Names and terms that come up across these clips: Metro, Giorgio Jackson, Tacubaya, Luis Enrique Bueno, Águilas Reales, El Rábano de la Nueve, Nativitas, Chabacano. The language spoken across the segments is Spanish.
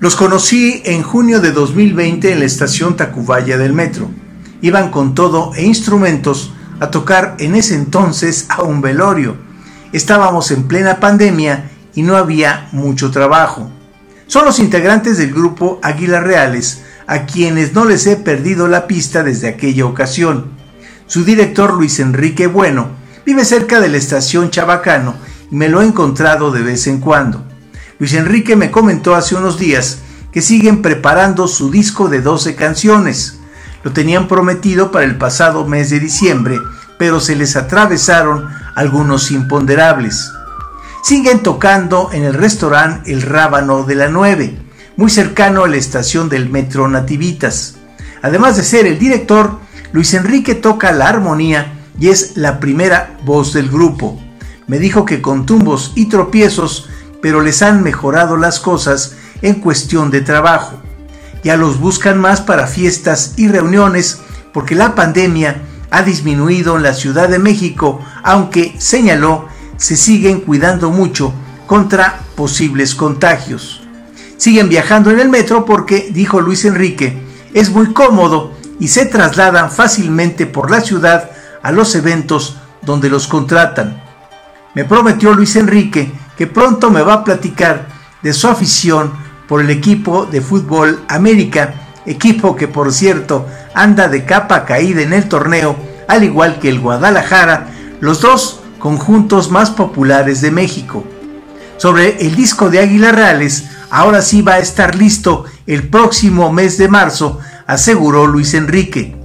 Los conocí en junio de 2020 en la estación Tacubaya del Metro. Iban con todo e instrumentos a tocar en ese entonces a un velorio. Estábamos en plena pandemia y no había mucho trabajo. Son los integrantes del grupo Águilas Reales, a quienes no les he perdido la pista desde aquella ocasión. Su director Luis Enrique Bueno vive cerca de la estación Chabacano y me lo he encontrado de vez en cuando. Luis Enrique me comentó hace unos días que siguen preparando su disco de 12 canciones. Lo tenían prometido para el pasado mes de diciembre, pero se les atravesaron algunos imponderables. Siguen tocando en el restaurante El Rábano de la Nueve, muy cercano a la estación del Metro Nativitas. Además de ser el director, Luis Enrique toca la armonía y es la primera voz del grupo. Me dijo que con tumbos y tropiezos, pero les han mejorado las cosas en cuestión de trabajo. Ya los buscan más para fiestas y reuniones porque la pandemia ha disminuido en la Ciudad de México, aunque, señaló, se siguen cuidando mucho contra posibles contagios. Siguen viajando en el metro porque, dijo Luis Enrique, es muy cómodo y se trasladan fácilmente por la ciudad a los eventos donde los contratan. Me prometió Luis Enrique que pronto me va a platicar de su afición por el equipo de fútbol América, equipo que por cierto anda de capa caída en el torneo, al igual que el Guadalajara, los dos conjuntos más populares de México. Sobre el disco de Águilas Reales, ahora sí va a estar listo el próximo mes de marzo, aseguró Luis Enrique.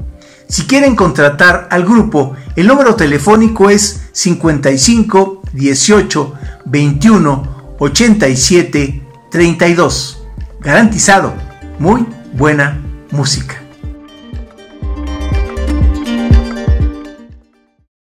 Si quieren contratar al grupo, el número telefónico es 55 18 21 87 32. Garantizado, muy buena música.